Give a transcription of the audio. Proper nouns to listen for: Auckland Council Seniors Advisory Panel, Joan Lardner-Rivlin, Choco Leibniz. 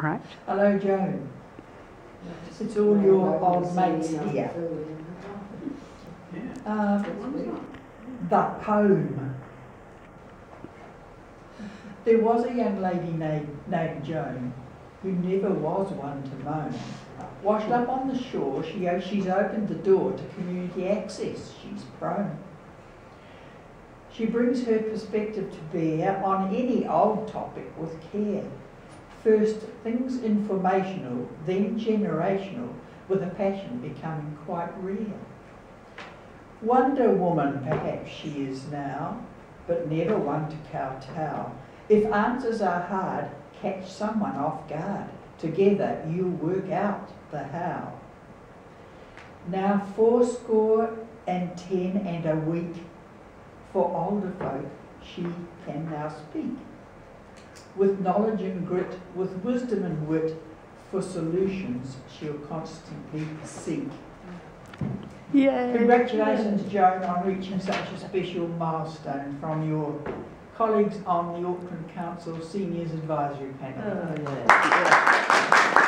Right. Hello, Joan. It's all your old mates here. The home. There was a young lady named Joan who never was one to moan. Washed up on the shore, she's opened the door to community access. She's prone. She brings her perspective to bear on any old topic with care. First, things informational, then generational, with a passion becoming quite real. Wonder Woman perhaps she is now, but never one to kowtow. If answers are hard, catch someone off guard. Together you'll work out the how. Now 80 and a week, for older folk she can now speak. With knowledge and grit, with wisdom and wit, for solutions she'll constantly seek. Yay. Congratulations, Joan, on reaching such a special milestone from your colleagues on the Auckland Council Seniors Advisory Panel. Oh, yeah. Yeah.